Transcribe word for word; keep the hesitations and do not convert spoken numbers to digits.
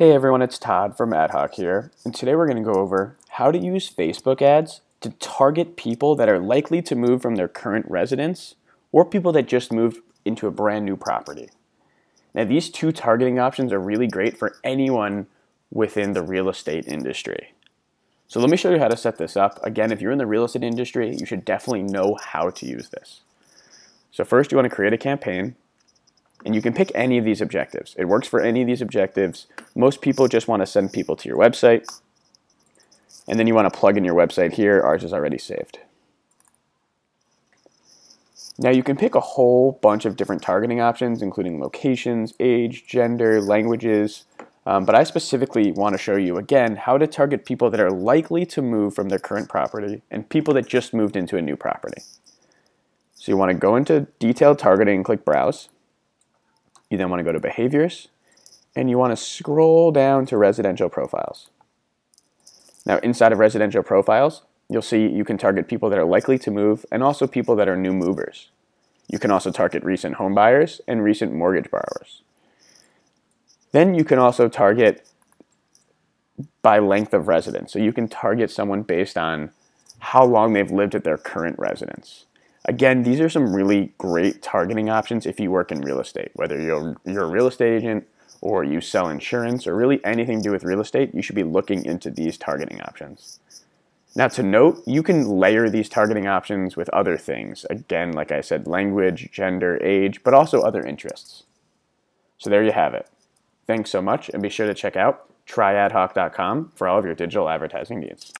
Hey everyone, it's Todd from AdHawk here, and today we're going to go over how to use Facebook ads to target people that are likely to move from their current residence or people that just moved into a brand new property. Now these two targeting options are really great for anyone within the real estate industry. So let me show you how to set this up. Again, if you're in the real estate industry, you should definitely know how to use this. So first you want to create a campaign. And you can pick any of these objectives. It works for any of these objectives. Most people just want to send people to your website. And then you want to plug in your website here. Ours is already saved. Now you can pick a whole bunch of different targeting options, including locations, age, gender, languages. Um, but I specifically want to show you, again, how to target people that are likely to move from their current property and people that just moved into a new property. So you want to go into detailed targeting and click Browse. You then want to go to Behaviors, and you want to scroll down to Residential Profiles. Now inside of Residential Profiles, you'll see you can target people that are likely to move and also people that are new movers. You can also target recent home buyers and recent mortgage borrowers. Then you can also target by length of residence. So you can target someone based on how long they've lived at their current residence. Again, these are some really great targeting options if you work in real estate. Whether you're, you're a real estate agent or you sell insurance or really anything to do with real estate, you should be looking into these targeting options. Now to note, you can layer these targeting options with other things. Again, like I said, language, gender, age, but also other interests. So there you have it. Thanks so much, and be sure to check out try ad hawk dot com for all of your digital advertising needs.